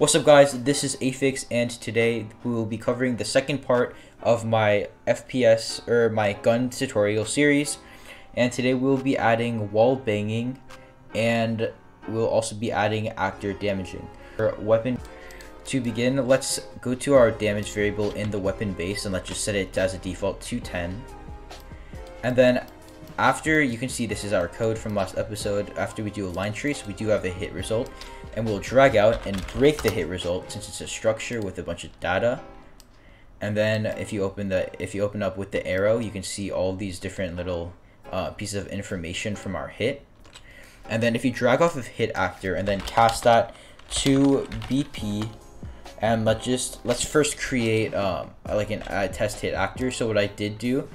What's up guys, this is Aphix, and today we will be covering the second part of my FPS or my gun tutorial series. And today we'll be adding wall banging, and we'll also be adding actor damaging. For weapon, to begin, let's go to our damage variable in the weapon base and let's just set it as a default to 10. And then after, you can see this is our code from last episode. After we do a line trace, we do have a hit result, and we'll drag out and break the hit result since it's a structure with a bunch of data. And then if you open up with the arrow, you can see all these different little pieces of information from our hit. And then if you drag off of hit actor and then cast that to BP, and let's first create like a test hit actor. So what I did do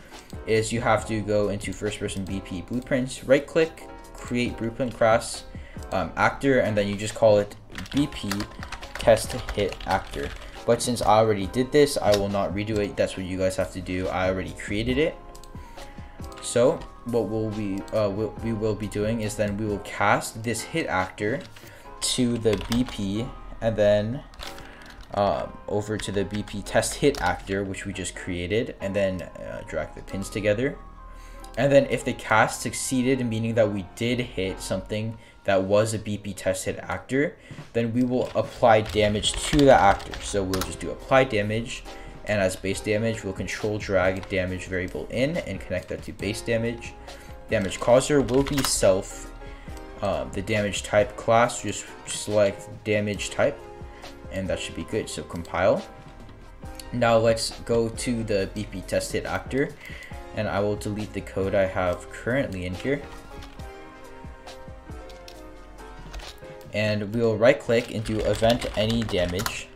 is you have to go into first person BP blueprints, right click, create blueprint class actor, and then you just call it BP test hit actor. But since I already did this, I will not redo it. That's what you guys have to do. I already created it. So what we will be doing is then we will cast this hit actor to the BP, and then over to the BP test hit actor, which we just created, and then drag the pins together. And then if the cast succeeded, meaning that we did hit something that was a BP test hit actor, then we will apply damage to the actor. So we'll just do apply damage, and as base damage, we'll control drag damage variable in and connect that to base damage. Damage causer will be self. The damage type class, just select damage type, and that should be good. So compile. Now let's go to the BP test hit actor, and I will delete the code I have currently in here, and we will right click and do event any damage,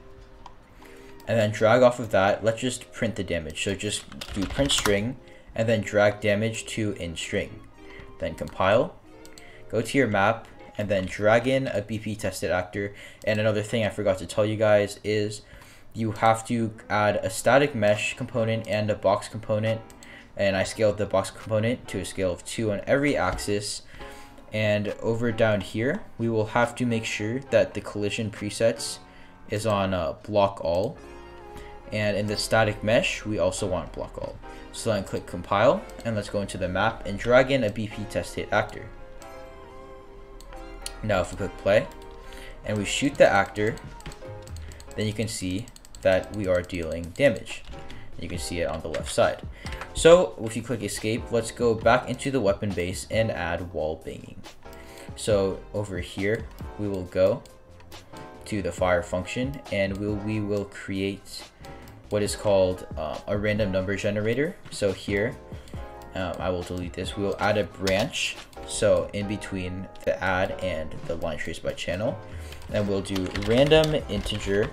and then drag off of that. Let's just print the damage, so just do print string and then drag damage to in string, then compile, go to your map, and then drag in a BP tested actor. And another thing I forgot to tell you guys is you have to add a static mesh component and a box component, and I scaled the box component to a scale of 2 on every axis. And over down here, we will have to make sure that the collision presets is on block all, and in the static mesh we also want block all. So then click compile, and let's go into the map and drag in a BP test hit actor. Now if we click play and we shoot the actor, then you can see that we are dealing damage. You can see it on the left side. So if you click escape, let's go back into the weapon base and add wall banging. So over here, we will go to the fire function, and we will create what is called a random number generator. So here, I will delete this. We will add a branch, so in between the add and the line trace by channel, and we'll do random integer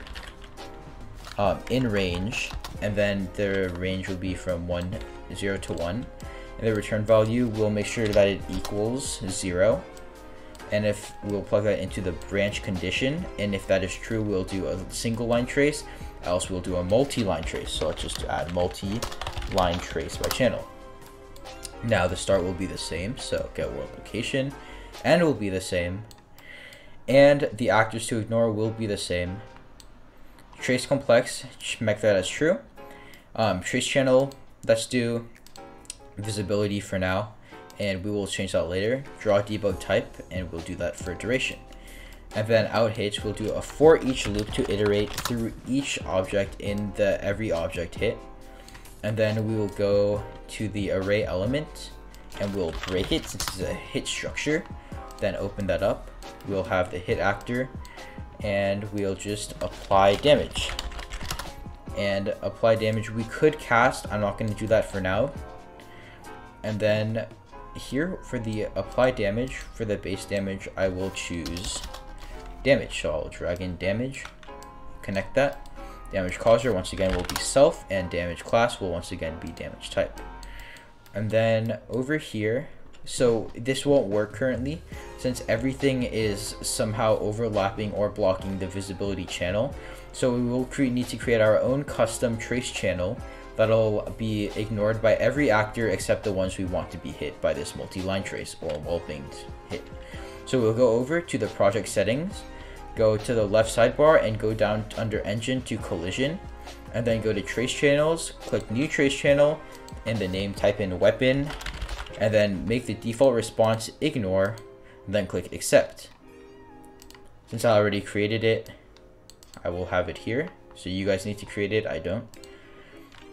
in range, and then the range will be from 0 to 1, and the return value, we'll make sure that it equals 0, and if we'll plug that into the branch condition, and if that is true, we'll do a single line trace, else we'll do a multi-line trace. So let's just add multi-line trace by channel. Now the start will be the same, so get world location, and it will be the same, and the actors to ignore will be the same. Trace complex, make that as true. Trace channel, let's do visibility for now, and we will change that later. Draw debug type, and we'll do that for duration. And then out hits, we'll do a for each loop to iterate through each object in the every object hit. And then we will go to the array element, and we'll break it since it's a hit structure. Then open that up. We'll have the hit actor, and we'll just apply damage. And apply damage, we could cast. I'm not going to do that for now. And then here for the apply damage, for the base damage, I will choose damage. So I'll drag in damage, connect that. Damage causer once again will be self, and damage class will once again be damage type. And then over here, so this won't work currently since everything is somehow overlapping or blocking the visibility channel. So we will need to create our own custom trace channel that'll be ignored by every actor except the ones we want to be hit by this multi-line trace or wall banged hit. So we'll go over to the project settings, go to the left sidebar and go down under engine to collision, and then go to trace channels, click new trace channel, in the name type in weapon, and then make the default response ignore, and then click accept. Since I already created it, I will have it here. So you guys need to create it, I don't.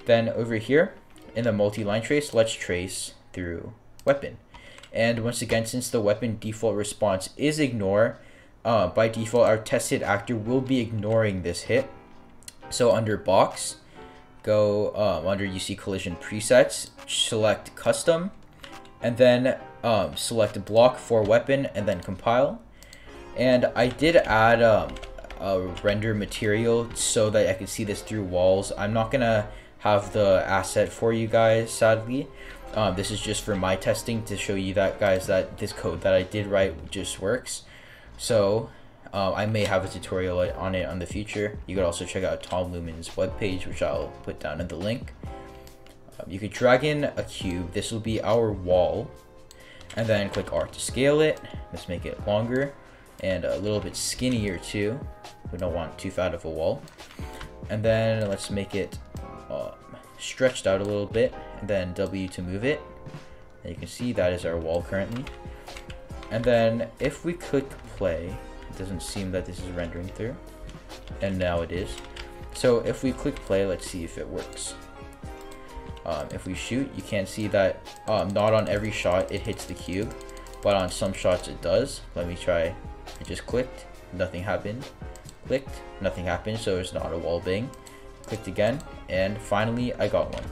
Then over here in the multi-line trace, let's trace through weapon. And once again, since the weapon default response is ignore, by default, our test hit actor will be ignoring this hit. So under box, go under UC collision presets, select custom, and then select block for weapon and then compile. And I did add a render material so that I could see this through walls. I'm not gonna have the asset for you guys, sadly. This is just for my testing to show you that, guys, that this code that I did write just works. So I may have a tutorial on it in the future. You could also check out Tom Lumen's webpage, which I'll put down in the link. You could drag in a cube. This will be our wall. And then click R to scale it. Let's make it longer and a little bit skinnier too. We don't want too fat of a wall. And then let's make it stretched out a little bit, and then W to move it. And you can see that is our wall currently. And then if we click play, it doesn't seem that this is rendering through, and now it is. So if we click play, let's see if it works. If we shoot, you can see that not on every shot it hits the cube, but on some shots it does. Let me try. I just clicked, nothing happened. Clicked, nothing happened, so it's not a wall bang. Clicked again, and finally I got one.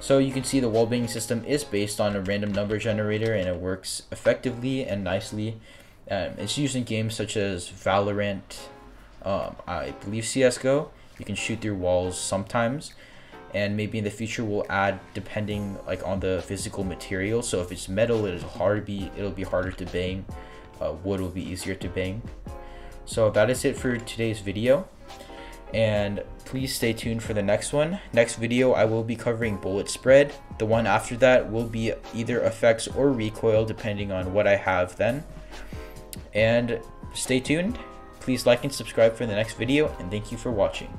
So you can see the wall banging system is based on a random number generator, and it works effectively and nicely. It's used in games such as Valorant, I believe CSGO. You can shoot through walls sometimes, and maybe in the future we'll add, depending like on the physical material. So if it's metal, it'll be harder to bang. Wood will be easier to bang. So that is it for today's video. And please stay tuned for the next one. Next video, I will be covering bullet spread. The one after that will be either effects or recoil, depending on what I have then. And stay tuned. Please like and subscribe for the next video, and thank you for watching.